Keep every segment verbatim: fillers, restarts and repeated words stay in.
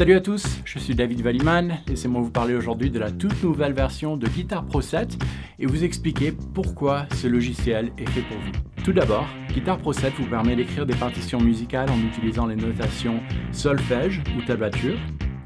Salut à tous, je suis David Wallimann, laissez-moi vous parler aujourd'hui de la toute nouvelle version de Guitar Pro sept et vous expliquer pourquoi ce logiciel est fait pour vous. Tout d'abord, Guitar Pro sept vous permet d'écrire des partitions musicales en utilisant les notations solfège ou tablature.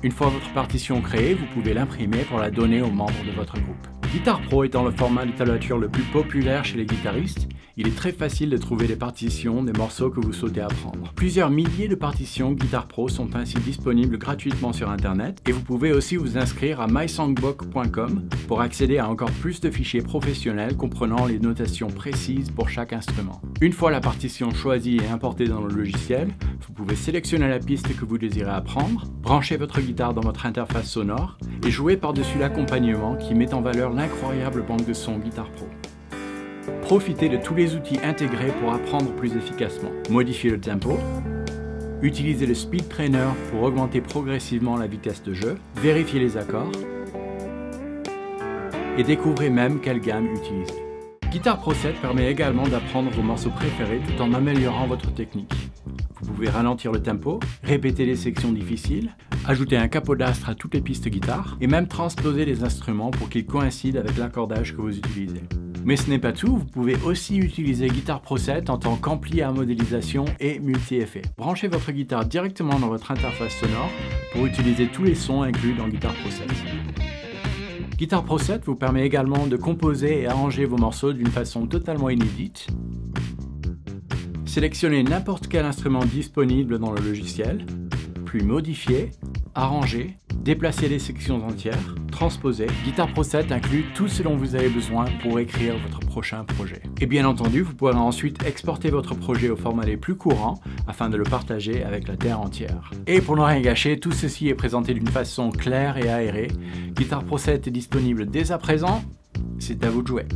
Une fois votre partition créée, vous pouvez l'imprimer pour la donner aux membres de votre groupe. Guitar Pro étant le format de tablature le plus populaire chez les guitaristes, il est très facile de trouver des partitions des morceaux que vous souhaitez apprendre. Plusieurs milliers de partitions Guitar Pro sont ainsi disponibles gratuitement sur internet et vous pouvez aussi vous inscrire à my songbook point com pour accéder à encore plus de fichiers professionnels comprenant les notations précises pour chaque instrument. Une fois la partition choisie et importée dans le logiciel, vous pouvez sélectionner la piste que vous désirez apprendre, brancher votre guitare dans votre interface sonore et jouer par-dessus l'accompagnement qui met en valeur l'incroyable banque de sons Guitar Pro. Profitez de tous les outils intégrés pour apprendre plus efficacement. Modifiez le tempo, utilisez le Speed Trainer pour augmenter progressivement la vitesse de jeu, vérifiez les accords et découvrez même quelle gamme utiliser. Guitar Pro sept permet également d'apprendre vos morceaux préférés tout en améliorant votre technique. Vous pouvez ralentir le tempo, répéter les sections difficiles, ajouter un capodastre à toutes les pistes guitare et même transposer les instruments pour qu'ils coïncident avec l'accordage que vous utilisez. Mais ce n'est pas tout, vous pouvez aussi utiliser Guitar Pro sept en tant qu'ampli à modélisation et multi-effets. Branchez votre guitare directement dans votre interface sonore pour utiliser tous les sons inclus dans Guitar Pro sept. Guitar Pro sept vous permet également de composer et arranger vos morceaux d'une façon totalement inédite. Sélectionnez n'importe quel instrument disponible dans le logiciel, puis modifier, arranger, déplacer les sections entières, transposer. Guitar Pro sept inclut tout ce dont vous avez besoin pour écrire votre prochain projet. Et bien entendu, vous pourrez ensuite exporter votre projet au format les plus courants afin de le partager avec la terre entière. Et pour ne rien gâcher, tout ceci est présenté d'une façon claire et aérée. Guitar Pro sept est disponible dès à présent, c'est à vous de jouer.